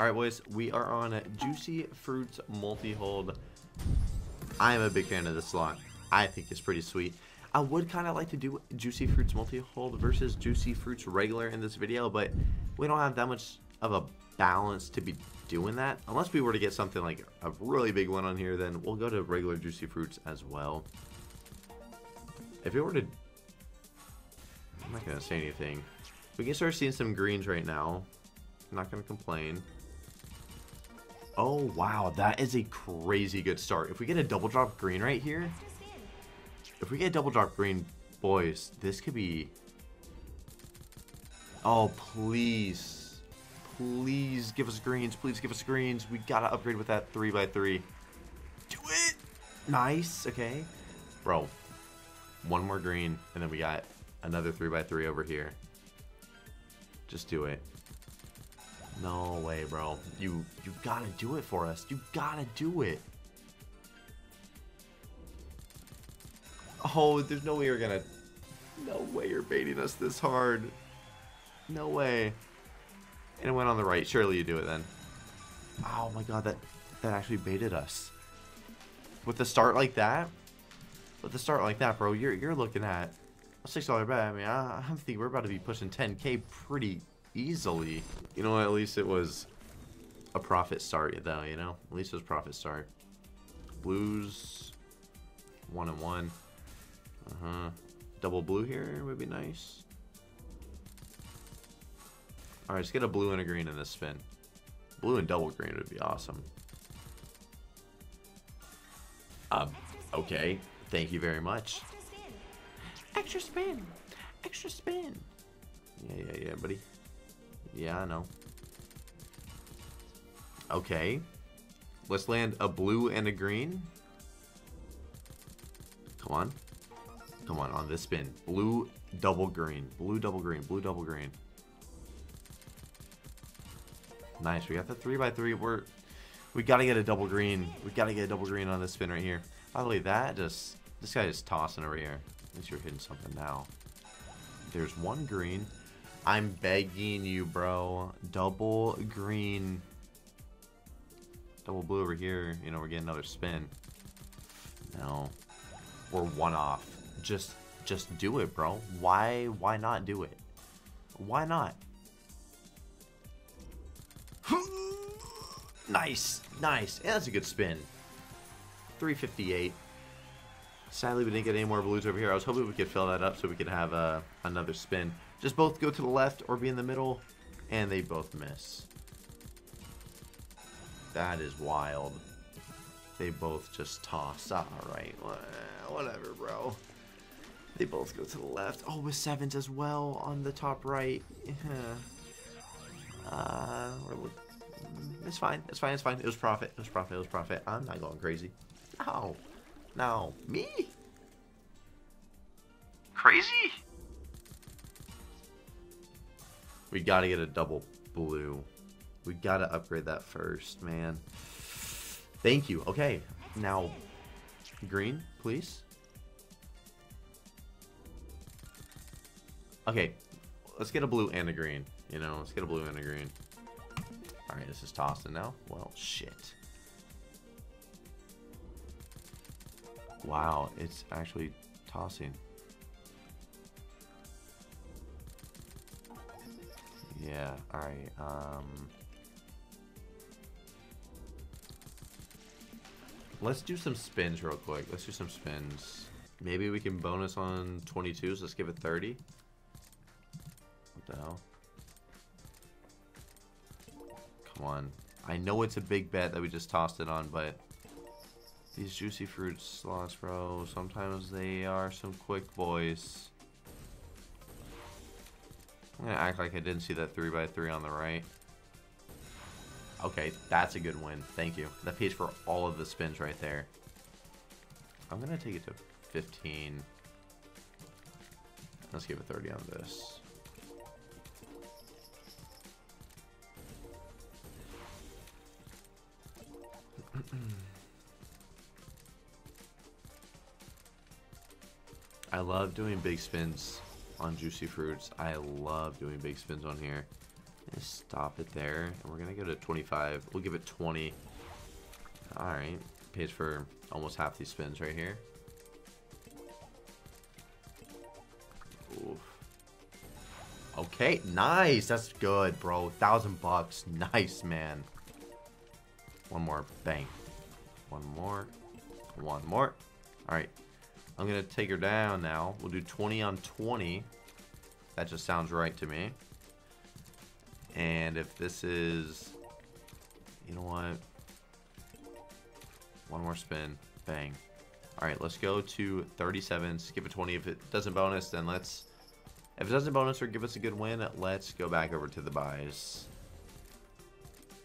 Alright boys, we are on Juicy Fruits multi-hold. I'm a big fan of this lot. I think it's pretty sweet. I would kind of like to do Juicy Fruits multi-hold versus Juicy Fruits regular in this video, but we don't have that much of a balance to be doing that. Unless we were to get something like a really big one on here, then we'll go to regular Juicy Fruits as well. If it were to... I'm not going to say anything. We can start seeing some greens right now. I'm not going to complain. Oh, wow. That is a crazy good start. If we get a double drop green right here... If we get a double drop green, boys, this could be... Oh, please. Please give us greens. Please give us greens. We got to upgrade with that 3x3. Do it. Nice. Okay. Bro. One more green, and then we got another 3x3 over here. Just do it. No way, bro. You got to do it for us. You got to do it. Oh, there's no way you're gonna... No way you're baiting us this hard. No way. And it went on the right. Surely you do it then. Oh my god, that actually baited us. With a start like that? With a start like that, bro, you're looking at a $6 bet. I mean, I think we're about to be pushing 10K pretty easily. You know, at least it was a profit start, though, you know? At least it was a profit start. Blues, 1 and 1. Double blue here would be nice. Alright, let's get a blue and a green in this spin. Blue and double green would be awesome. Okay. Thank you very much. Extra spin. Extra spin. Yeah, buddy. Yeah, I know. Okay. Let's land a blue and a green. Come on. Come on this spin. Blue, double green. Blue, double green. Blue, double green. Nice. We got the 3x3. We got to get a double green. We got to get a double green on this spin right here. By the way, this guy is tossing over here. At least you're hitting something now. There's one green. I'm begging you, bro. Double green. Double blue over here. You know, we're getting another spin. No. We're one off. Just do it, bro. Why not do it? Why not? Nice. Yeah, that's a good spin. 358. Sadly, we didn't get any more blues over here. I was hoping we could fill that up so we could have another spin. Just both go to the left or be in the middle, and they both miss. That is wild. They both just toss. All right, whatever, bro. They both go to the left. Oh, with sevens as well on the top right. Yeah. It's fine. It was profit. I'm not going crazy. No. Me? Crazy? We gotta get a double blue. We gotta upgrade that first, man. Thank you. Okay. Now, green, please. Okay, let's get a blue and a green. You know, let's get a blue and a green. All right, this is tossing now. Well, shit. Wow, it's actually tossing. Yeah. All right. Let's do some spins real quick. Let's do some spins. Maybe we can bonus on 22s. So let's give it 30. Come on. I know it's a big bet that we just tossed it on, but these Juicy Fruit slots, bro, sometimes they are some quick boys. I'm gonna act like I didn't see that 3x3 on the right. Okay, that's a good win. Thank you. That pays for all of the spins right there. I'm gonna take it to 15. Let's give it 30 on this. I love doing big spins on Juicy Fruits. I love doing big spins on here. just stop it there. And we're going to go to 25. We'll give it 20. All right. Pays for almost half these spins right here. Oof. Okay. Nice. That's good, bro. 1,000 bucks. Nice, man. One more. Bang. One more. One more. All right. I'm going to take her down now. We'll do 20 on 20. That just sounds right to me. And if this is... You know what? One more spin. Bang. Alright, let's go to 37. Skip a 20. If it doesn't bonus, then let's... If it doesn't bonus or give us a good win, let's go back over to the buys.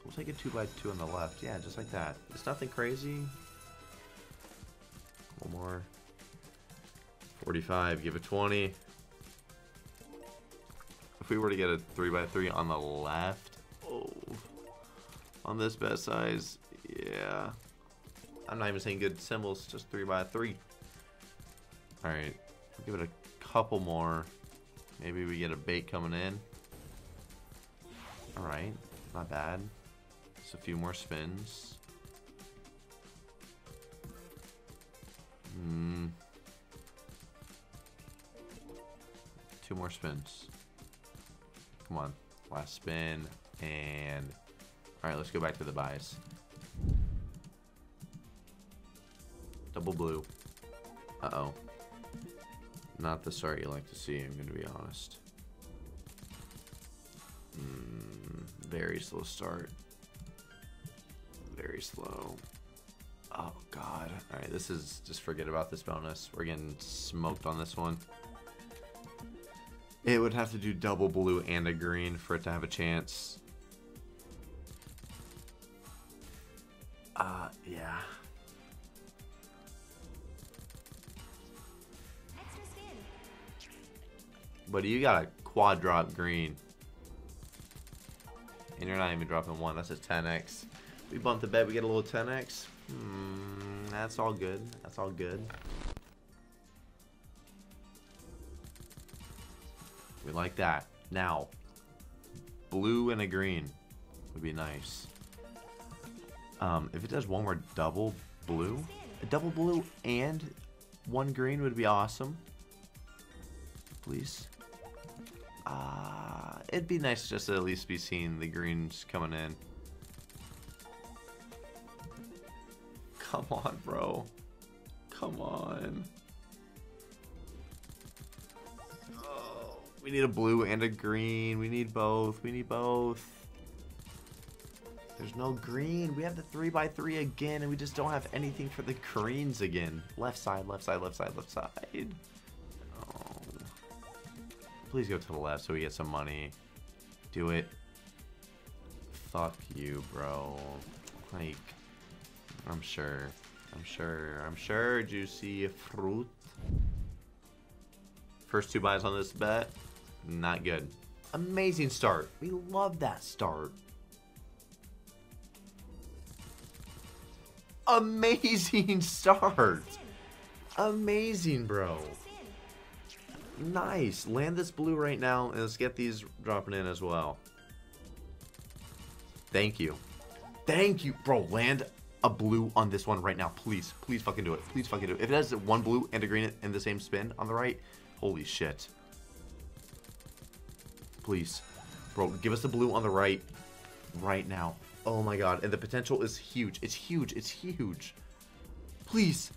We'll take a 2x2 on the left. Yeah, just like that. It's nothing crazy. One more. 45. Give a 20. If we were to get a 3x3 on the left, oh, on this bet size, yeah. I'm not even saying good symbols, just 3x3. All right, give it a couple more. Maybe we get a bait coming in. All right, not bad. Just a few more spins. Two more spins. Come on, last spin, and all right, let's go back to the buys. Double blue. Uh-oh. Not the start you like to see, I'm going to be honest. Very slow start. Very slow. Oh, God. All right, this is, just forget about this bonus. We're getting smoked on this one. It would have to do double blue and a green for it to have a chance. Yeah. Extra spin. But you got a quad drop green. And you're not even dropping one. That's a 10x. We bump the bet. We get a little 10x. That's all good. That's all good. We like that. Now, blue and a green would be nice. If it does one more double blue, a double blue and one green would be awesome. Please. It'd be nice just to at least be seeing the greens coming in. Come on, bro. Come on. We need a blue and a green. We need both. We need both. There's no green. We have the 3x3 again, and we just don't have anything for the greens again. Left side, left side, left side, left side. Oh. Please go to the left so we get some money. Do it. Fuck you, bro. Like, I'm sure, juicy fruit. First two buys on this bet. Not good. Amazing start. We love that start. Amazing start. Amazing, bro. Nice. Land this blue right now, and let's get these dropping in as well. Thank you. Thank you, bro. Land a blue on this one right now. Please. Please fucking do it. Please fucking do it. If it has one blue and a green in the same spin on the right, holy shit. Please. Bro, give us the blue on the right. Right now. Oh my god. And the potential is huge. It's huge. It's huge. Please.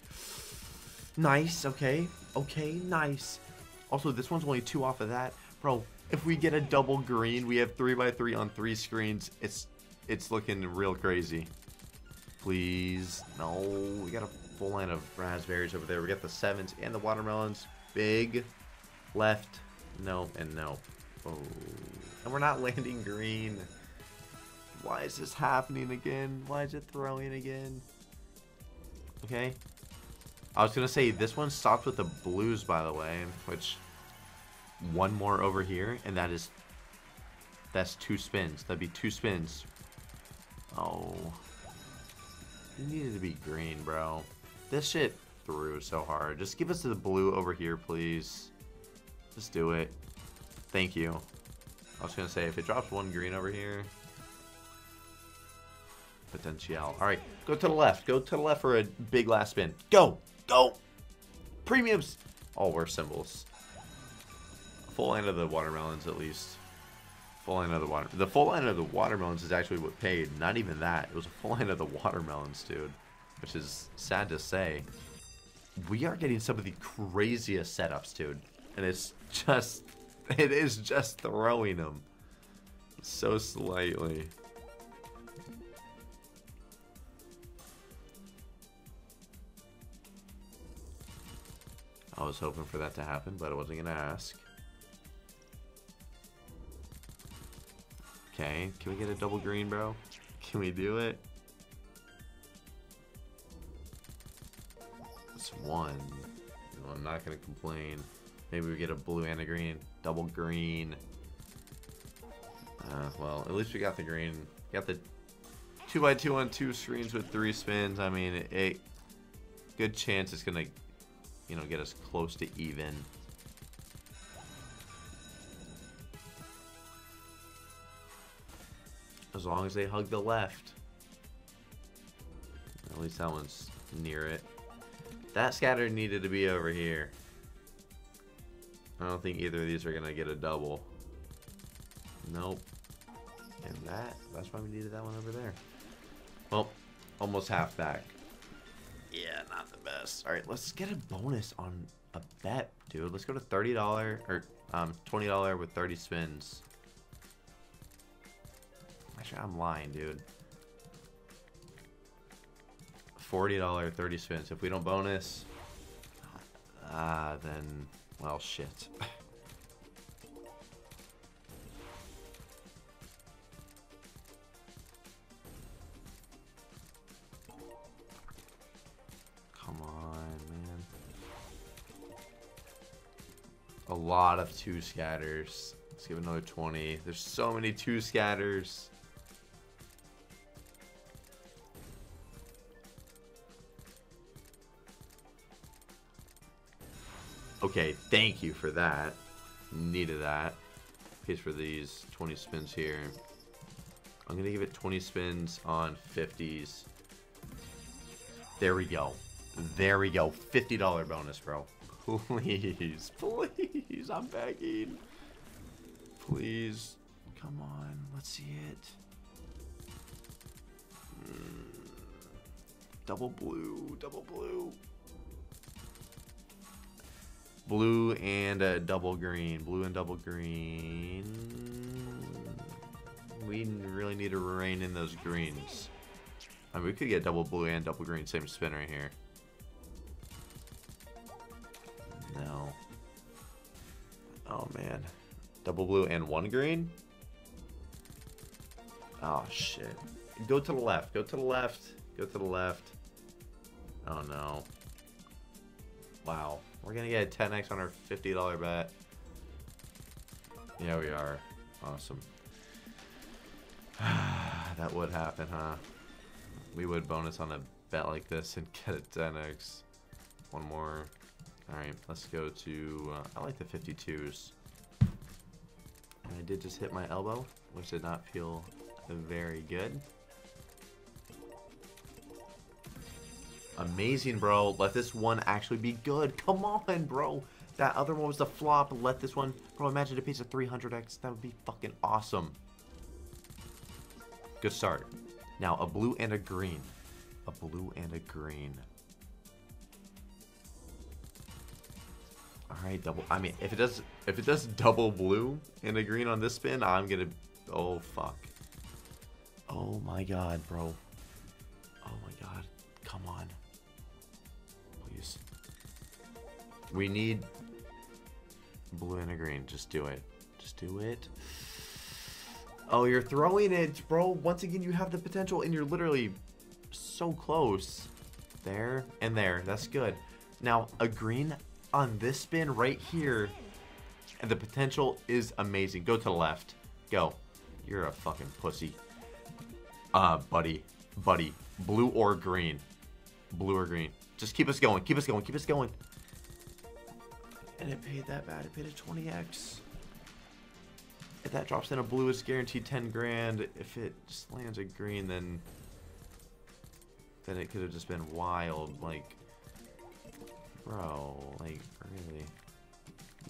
Nice. Okay. Okay. Nice. Also, this one's only two off of that. Bro, if we get a double green, we have 3x3 on three screens. It's looking real crazy. Please. No. We got a full line of raspberries over there. We got the sevens and the watermelons. Big, left, no, and no. Oh. And we're not landing green. Why is this happening again? Why is it throwing again? Okay. I was going to say, this one stopped with the blues, by the way, which one more over here, and that's two spins. That'd be two spins. Oh. You needed to be green, bro. This shit... through so hard. Just give us the blue over here, please. Just do it. Thank you. I was gonna say, if it drops one green over here, potential. Alright, go to the left. Go to the left for a big last spin. Go! Go! Premiums! All were symbols. Full end of the watermelons, at least. Full end of the water. The full end of the watermelons is actually what paid. Not even that. It was a full end of the watermelons, dude. Which is sad to say. We are getting some of the craziest setups, dude. And it's just... it is just throwing them. So slightly. I was hoping for that to happen, but I wasn't going to ask. Okay, can we get a double green, bro? Can we do it? It's one. No, I'm not going to complain. Maybe we get a blue and a green. Double green. Well, at least we got the green. We got the 2x2 on two screens with 3 spins. I mean, a good chance it's going to... you know, get us close to even. As long as they hug the left. At least that one's near it. That scatter needed to be over here. I don't think either of these are gonna get a double. Nope. And that's why we needed that one over there. Well, almost half back. Yeah, not the best. All right, let's get a bonus on a bet, dude. Let's go to $30 or $20 with 30 spins. Actually, I'm lying, dude. $40, 30 spins. If we don't bonus, then, well, shit. A lot of two scatters. Let's give another 20. There's so many two scatters. Okay, thank you for that. Needed that. Pays for these 20 spins here. I'm gonna give it 20 spins on 50s. There we go. There we go. $50 bonus, bro. Please, please, I'm begging. Please, come on, let's see it. Double blue, double blue. Blue and a double green, blue and double green. We really need to rein in those greens. I mean, we could get double blue and double green, same spin right here. No. Oh man. Double blue and one green? Oh shit. Go to the left. Go to the left. Go to the left. Oh no. Wow. We're gonna get a 10x on our $50 bet. Yeah, we are. Awesome. That would happen, huh? We would bonus on a bet like this and get a 10x. One more. Alright, let's go to, I like the 52s. And I did just hit my elbow, which did not feel very good. Amazing, bro. Let this one actually be good. Come on, bro. That other one was the flop. Let this one, bro, imagine a piece of 300x. That would be fucking awesome. Good start. Now, a blue and a green. A blue and a green. Alright, double. I mean, if it does double blue and a green on this spin, I'm gonna. Oh fuck. Oh my god, bro. Oh my god. Come on. Please. We need blue and a green. Just do it. Just do it. Oh, you're throwing it, bro. Once again, you have the potential, and you're literally so close. There and there. That's good. Now a green. On this spin right here, and the potential is amazing. Go to the left. Go. You're a fucking pussy. Buddy. Buddy. Blue or green. Blue or green. Just keep us going. Keep us going. Keep us going. And it paid that bad. It paid a 20x. If that drops in a blue, it's guaranteed 10 grand. If it just lands a green, then it could have just been wild. Like, bro, like, really?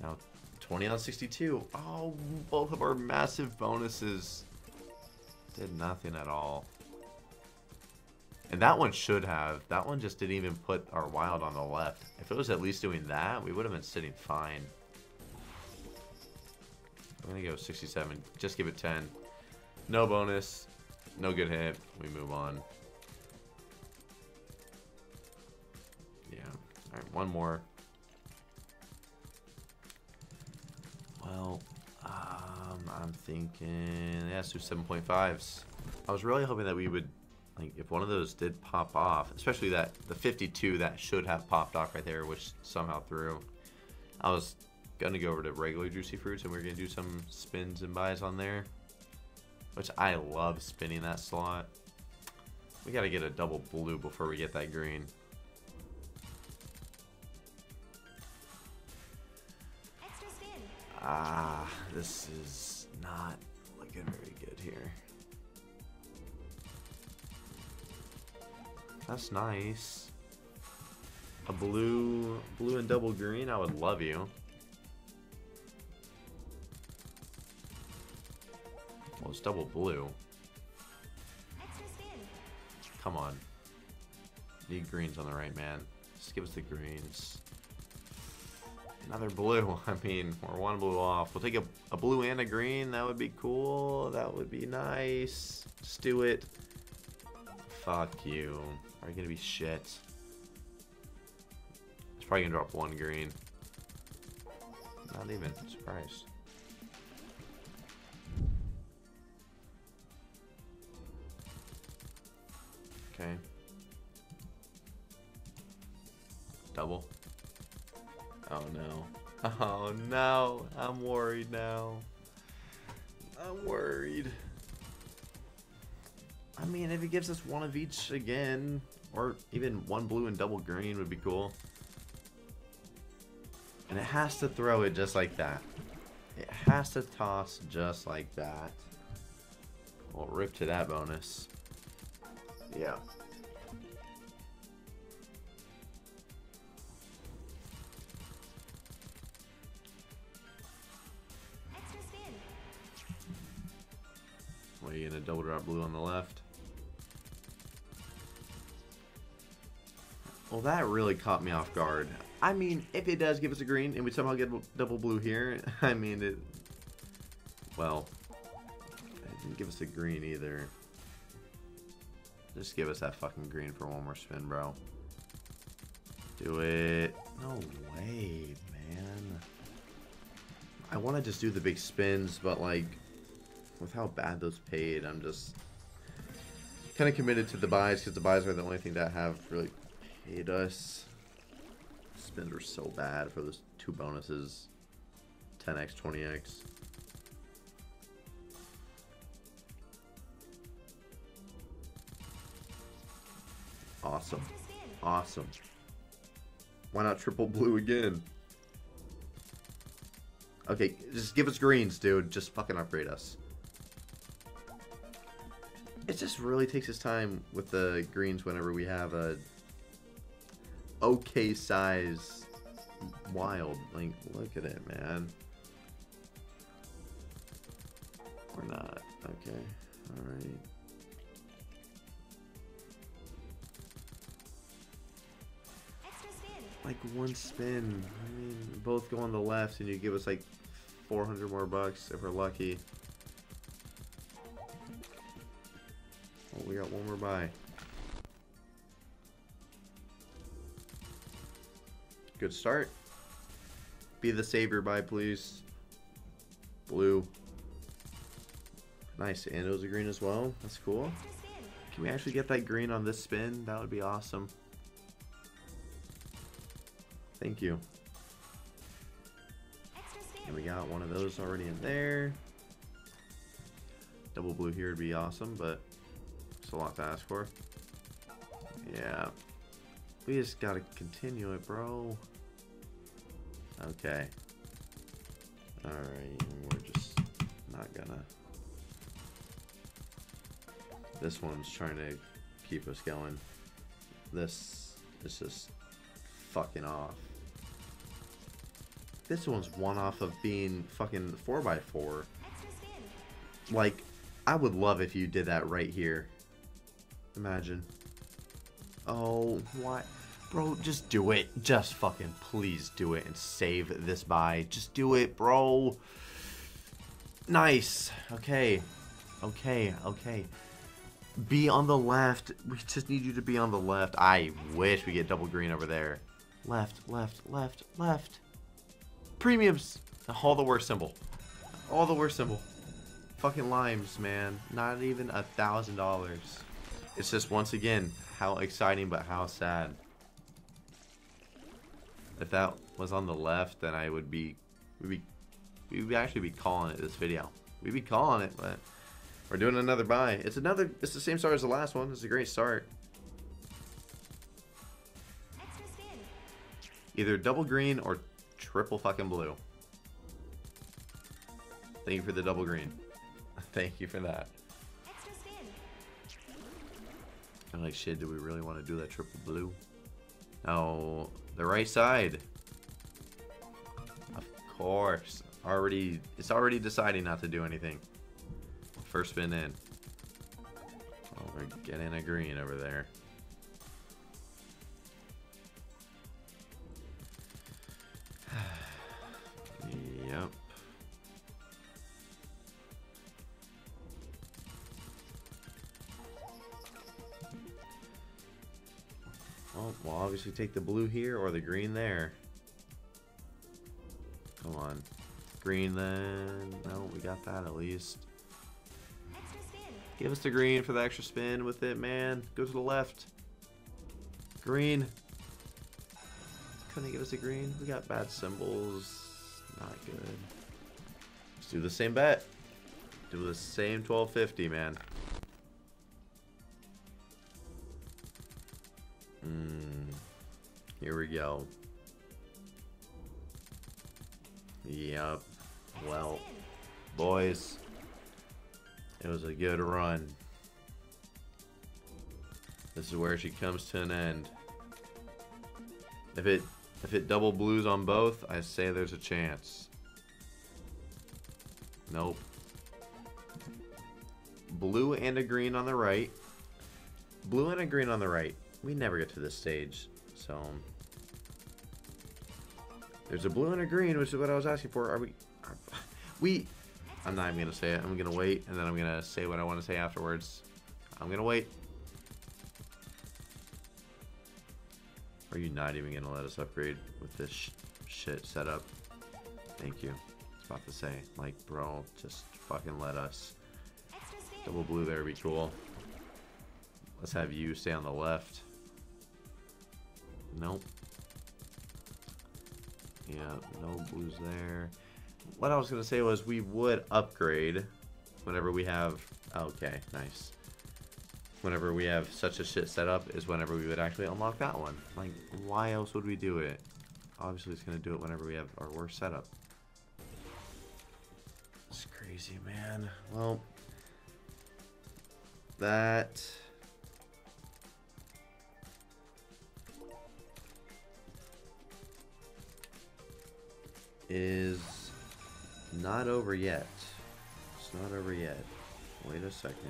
Now 20 out of 62. Oh, both of our massive bonuses did nothing at all. And that one should have. That one just didn't even put our wild on the left. If it was at least doing that, we would have been sitting fine. I'm going to go 67. Just give it 10. No bonus. No good hit. We move on. Yeah. All right, one more. Well, I'm thinking... yeah, let's do 7.5s. I was really hoping that we would... like, if one of those did pop off, especially that the 52 that should have popped off right there, which somehow threw. I was going to go over to regular Juicy Fruits, and we were going to do some spins and buys on there, which I love spinning that slot. We got to get a double blue before we get that green. Extra spin. Ah, this is not looking very good here. That's nice. A blue and double green, I would love you. Well, it's double blue. Come on. Need greens on the right, man. Just give us the greens. Another blue. I mean, we're one blue off. We'll take a blue and a green. That would be cool. That would be nice. Just do it. Fuck you. Are you gonna be shit? It's probably gonna drop one green. Not even surprised. Okay. Double. Oh no. Oh no. I'm worried now. I'm worried. I mean, if it gives us one of each again, or even one blue and double green would be cool. And it has to throw it just like that. It has to toss just like that. Well, rip to that bonus. Yeah. Extra spin. What, are you gonna double drop blue on the left? Well, that really caught me off guard. I mean, if it does give us a green and we somehow get double blue here, I mean, it... well, it didn't give us a green either. Just give us that fucking green for one more spin, bro. Do it. No way, man. I want to just do the big spins, but, like, with how bad those paid, I'm just kind of committed to the buys because the buys are the only thing that have really... hate us. Spins were so bad for those two bonuses. 10x, 20x. Awesome. Awesome. Why not triple blue again? Okay, just give us greens, dude. Just fucking upgrade us. It just really takes its time with the greens whenever we have a okay size wild. Like, look at it, man. Or not. Okay. Alright. Like, one spin. I mean, both go on the left and you give us like 400 more bucks if we're lucky. Oh, we got one more buy. Good start. Be the savior by, please. Blue. Nice. And it was a green as well. That's cool. Can we actually get that green on this spin? That would be awesome. Thank you. And we got one of those already in there. Double blue here would be awesome, but it's a lot to ask for. Yeah. We just gotta continue it, bro. Okay. Alright, we're just not gonna. This one's trying to keep us going. This is just fucking off. This one's one off of being fucking 4x4. Like, I would love if you did that right here. Imagine. Oh, why? Bro, just do it. Just fucking please do it and save this buy. Just do it, bro. Nice. Okay. Okay. Okay. Be on the left. We just need you to be on the left. I wish we get double green over there. Left, left, left, left. Premiums. All the worst symbol. All the worst symbol. Fucking limes, man. Not even $1,000. It's just, once again, how exciting but how sad. If that was on the left, then I would be, we'd actually be calling it this video. We'd be calling it, but we're doing another buy. It's the same start as the last one. It's a great start. Either double green or triple fucking blue. Thank you for the double green. Thank you for that. I'm like, shit, do we really want to do that triple blue? No, the right side. Of course. Already, it's already deciding not to do anything. First spin in. Oh, we're getting a green over there. Yep. Oh, well, obviously take the blue here or the green there. Come on. Green then. No, we got that at least. Give us the green for the extra spin with it, man. Go to the left. Green. Couldn't give us a green. We got bad symbols. Not good. Let's do the same bet. Do the same 1250, man. Here we go. Yep. Well, boys, it was a good run. This is where she comes to an end. If it double blues on both, I say there's a chance. Nope. Blue and a green on the right. Blue and a green on the right. We never get to this stage, so there's a blue and a green, which is what I was asking for. I'm not even gonna say it. I'm gonna wait, and then I'm gonna say what I want to say afterwards. I'm gonna wait. Are you not even gonna let us upgrade with this shit setup? Thank you. I was about to say, like, bro, just fucking let us. Double blue there would be cool. Let's have you stay on the left. Nope. Yeah, no blues there. What I was going to say was we would upgrade whenever we have... Okay, nice. Whenever we have such a shit setup is whenever we would actually unlock that one. Like, why else would we do it? Obviously, it's going to do it whenever we have our worst setup. It's crazy, man. Well, that... is not over yet. It's not over yet. Wait a second.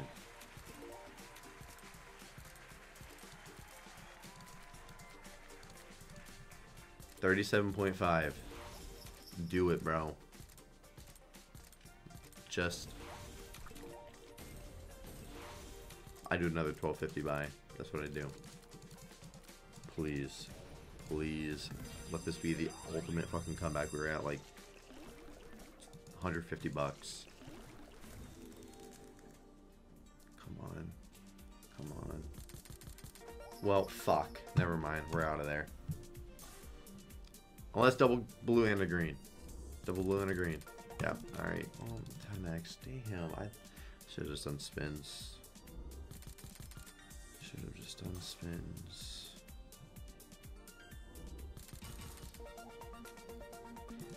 $37.5. Do it, bro. Just. I do another 1250 buy. That's what I do. Please. Please let this be the ultimate fucking comeback. We were at like 150 bucks. Come on. Come on. Well, fuck. Never mind. We're out of there. Unless double blue and a green. Double blue and a green. Yep. Alright. Oh, 10x. Damn. I should have just done spins. Should have just done spins.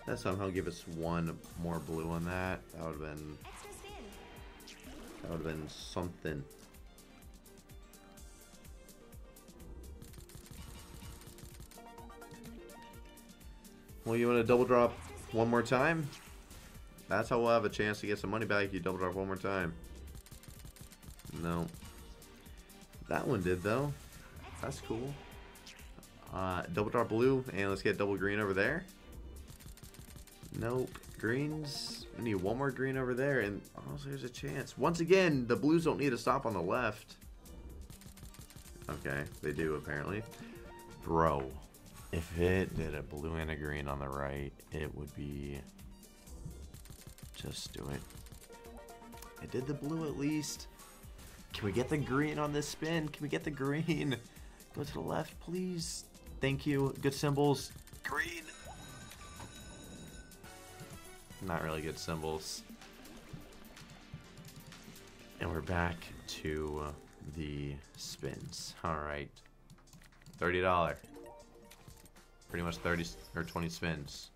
That somehow give us one more blue on that. That would have been That would have been something. Well, you want to double drop one more time? That's how we'll have a chance to get some money back if you double drop one more time. No. That one did, though. That's cool. Double drop blue, and let's get double green over there. Nope. Greens. We need one more green over there, and also there's a chance. Once again, the blues don't need to stop on the left. Okay, they do, apparently. Bro. If it did a blue and a green on the right, it would be... Just do it. It did the blue at least. Can we get the green on this spin? Can we get the green? Go to the left, please. Thank you. Good symbols. Green. Not really good symbols. And we're back to the spins. All right. $30. Pretty much 30 or 20 spins.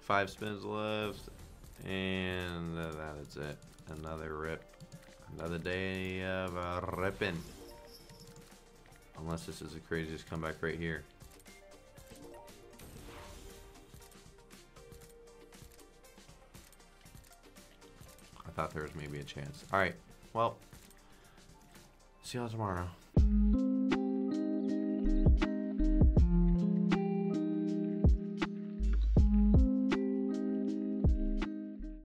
Five spins left, and that is it. Another rip. Another day of ripping. Unless this is the craziest comeback right here. I thought there was maybe a chance. Alright, well, see y'all tomorrow.